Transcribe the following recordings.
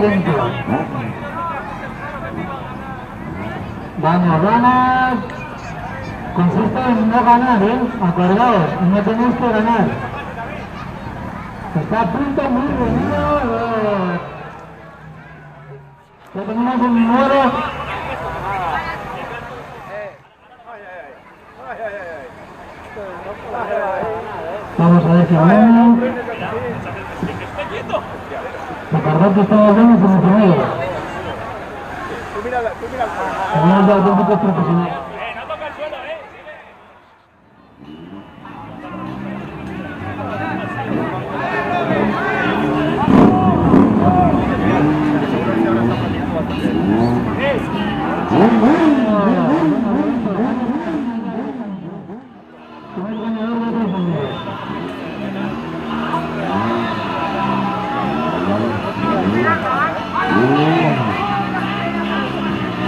dentro. Vamos, vamos. Consiste en no ganar, ¿eh? Acordaos, no tenéis que ganar. Está a punto muy reñido. Ya tenemos un número. Vamos a decirlo. Recordad que estamos viendo como primero. Tenemos de auténticos profesionales. No toca el suelo, eh.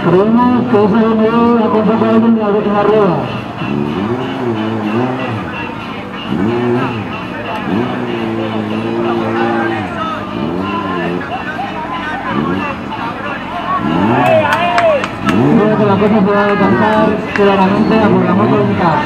Creemos que ese video lo contrató alguien en la rueda. Creo que la cosa se va a decantar claramente a por la moto de mitad.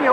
genio.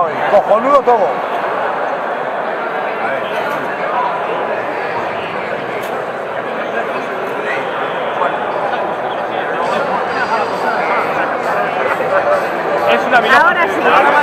hoy, cojonudo todo. Ahora sí. Yo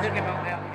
que me